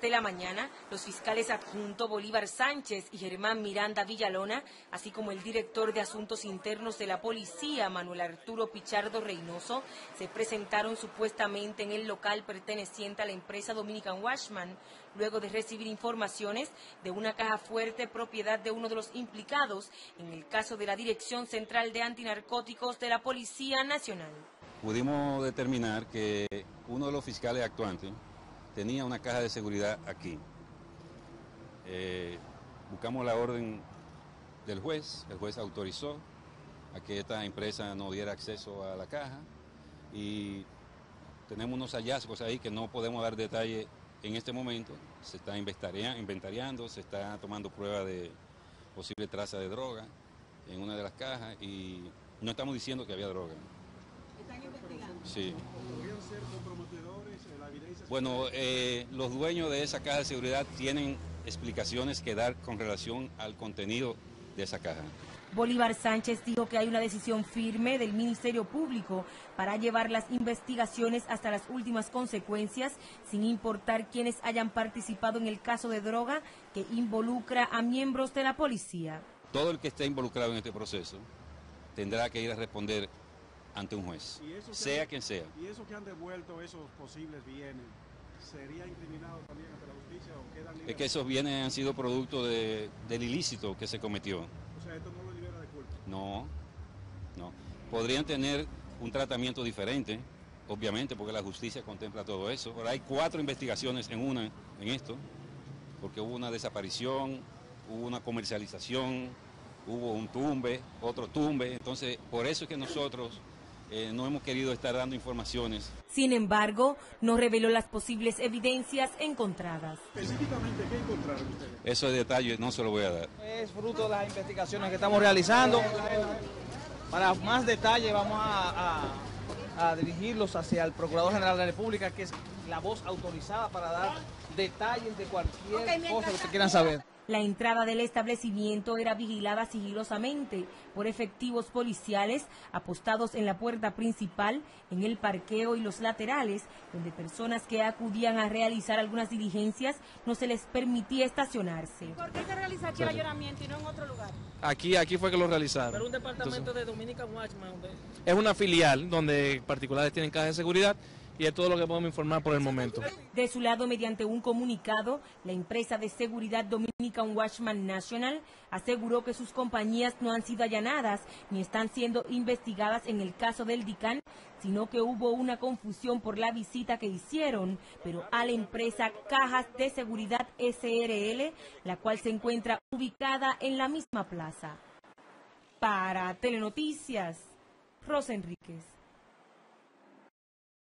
De la mañana, los fiscales adjunto Bolívar Sánchez y Germán Miranda Villalona, así como el director de Asuntos Internos de la Policía, Manuel Arturo Pichardo Reynoso, se presentaron supuestamente en el local perteneciente a la empresa Dominican Watchman, luego de recibir informaciones de una caja fuerte propiedad de uno de los implicados en el caso de la Dirección Central de Antinarcóticos de la Policía Nacional. Pudimos determinar que uno de los fiscales actuantes tenía una caja de seguridad aquí. Buscamos la orden del juez, el juez autorizó a que esta empresa no diera acceso a la caja y tenemos unos hallazgos ahí que no podemos dar detalle en este momento. Se está inventariando, se está tomando prueba de posible traza de droga en una de las cajas y no estamos diciendo que había droga. ¿Están investigando? Sí. ¿Podrían ser comprometedores la evidencia? Bueno, los dueños de esa caja de seguridad tienen explicaciones que dar con relación al contenido de esa caja. Bolívar Sánchez dijo que hay una decisión firme del Ministerio Público para llevar las investigaciones hasta las últimas consecuencias, sin importar quienes hayan participado en el caso de droga que involucra a miembros de la policía. Todo el que esté involucrado en este proceso tendrá que ir a responder ante un juez, sea quien sea. ¿Y eso que han devuelto esos posibles bienes, sería incriminado también ante la justicia o quedan libres? Es que esos bienes han sido producto del ilícito que se cometió. O sea, ¿esto no lo libera de culpa? No, no. Podrían tener un tratamiento diferente, obviamente, porque la justicia contempla todo eso. Ahora hay 4 investigaciones en esto, porque hubo una desaparición, hubo una comercialización, hubo un tumbe, otro tumbe. Entonces, por eso es que nosotros no hemos querido estar dando informaciones. Sin embargo, no reveló las posibles evidencias encontradas. Específicamente, ¿qué encontraron ustedes? Eso de detalle no se lo voy a dar. Es fruto de las investigaciones que estamos realizando. Para más detalle vamos a dirigirlos hacia el Procurador General de la República, que es la voz autorizada para dar detalles de cualquier cosa que quieran saber. La entrada del establecimiento era vigilada sigilosamente por efectivos policiales apostados en la puerta principal, en el parqueo y los laterales, donde personas que acudían a realizar algunas diligencias no se les permitía estacionarse. ¿Por qué se realiza aquí el allanamiento y no en otro lugar? Aquí fue que lo realizaron. Pero un departamento de Dominican Watchman. Es una filial donde particulares tienen cajas de seguridad. Y es todo lo que podemos informar por el momento. De su lado, mediante un comunicado, la empresa de seguridad Dominican Watchman National aseguró que sus compañías no han sido allanadas ni están siendo investigadas en el caso del DICAN, sino que hubo una confusión por la visita que hicieron, pero a la empresa Cajas de Seguridad SRL, la cual se encuentra ubicada en la misma plaza. Para Telenoticias, Rosa Enríquez.